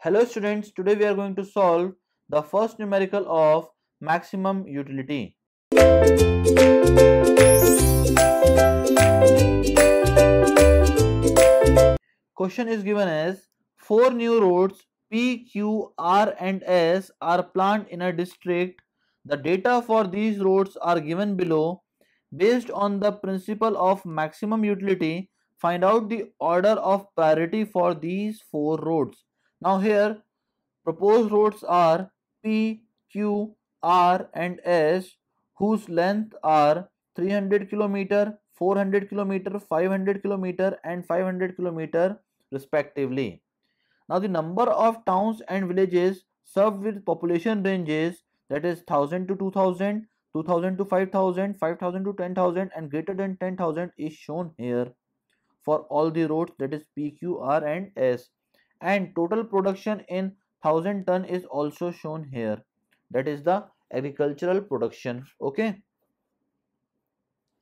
Hello students, today we are going to solve the first numerical of maximum utility. Question is given as 4 new roads P, Q, R and S are planned in a district. The data for these roads are given below. Based on the principle of maximum utility, find out the order of priority for these 4 roads. Now here proposed roads are P, Q, R and S, whose length are 300 km, 400 km, 500 km and 500 km respectively. Now the number of towns and villages served with population ranges, that is 1000 to 2000, 2000 to 5000, 5000 to 10,000 and greater than 10,000 is shown here for all the roads, that is P, Q, R and S. And total production in 1000 ton is also shown here, that is the agricultural production. Okay,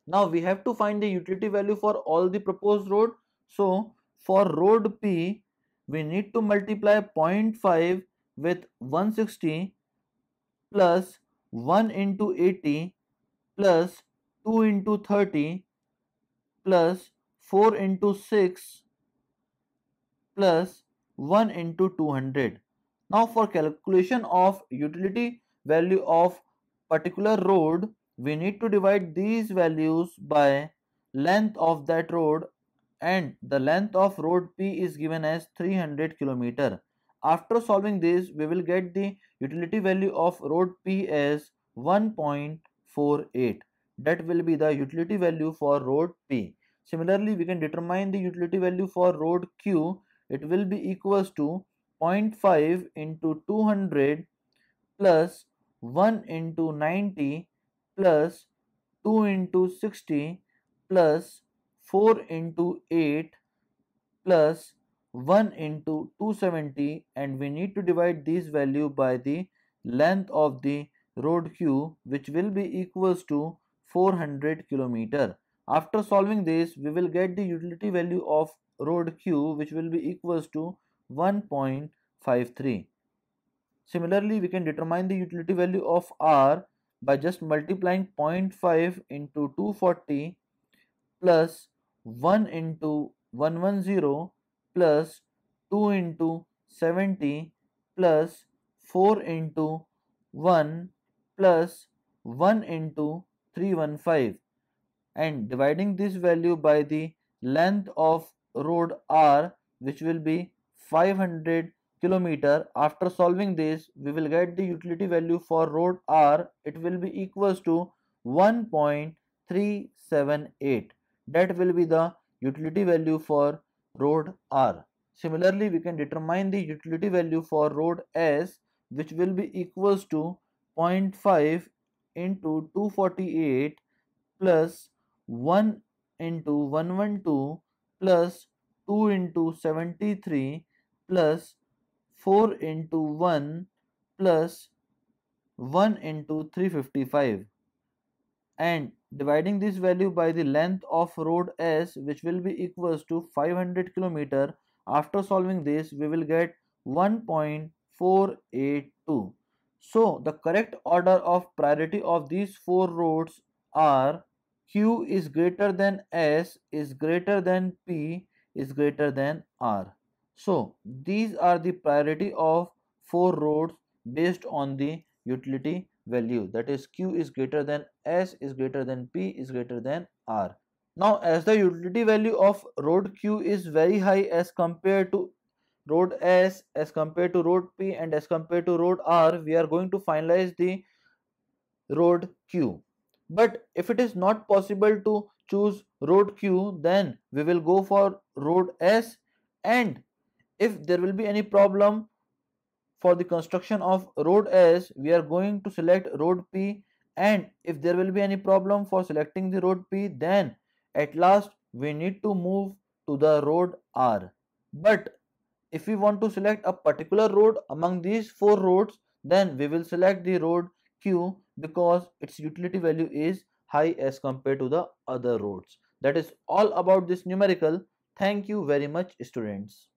now we have to find the utility value for all the proposed road. So for road P we need to multiply 0.5 with 160 plus 1 into 80 plus 2 into 30 plus 4 into 6 plus 1 into 200. Now for calculation of utility value of particular road, we need to divide these values by length of that road, and the length of road P is given as 300 km. After solving this, we will get the utility value of road P as 1.48. That will be the utility value for road P. Similarly, we can determine the utility value for road Q. It will be equals to 0.5 into 200 plus 1 into 90 plus 2 into 60 plus 4 into 8 plus 1 into 270, and we need to divide this value by the length of the road Q, which will be equals to 400 km. After solving this, we will get the utility value of road Q, which will be equals to 1.53. Similarly, we can determine the utility value of R by just multiplying 0.5 into 240 plus 1 into 110 plus 2 into 70 plus 4 into 1 plus 1 into 315, and dividing this value by the length of road R, which will be 500 km. After solving this, we will get the utility value for road R. It will be equals to 1.378. That will be the utility value for road R. Similarly, we can determine the utility value for road S, which will be equals to 0.5 into 248 plus 1 into 112 plus 2 into 73 plus 4 into 1 plus 1 into 355, and dividing this value by the length of road S, which will be equals to 500 km. After solving this, we will get 1.482. So the correct order of priority of these 4 roads are Q is greater than S is greater than P is greater than R. So these are the priority of 4 roads based on the utility value, that is Q is greater than S is greater than P is greater than R. Now as the utility value of road Q is very high as compared to road S, as compared to road P and as compared to road R, we are going to finalize the road Q. But if it is not possible to choose road Q, then we will go for road S, and if there will be any problem for the construction of road S, we are going to select road P, and if there will be any problem for selecting the road P, then at last we need to move to the road R. But if we want to select a particular road among these 4 roads, then we will select the road Q, because its utility value is high as compared to the other roads. That is all about this numerical. Thank you very much, students.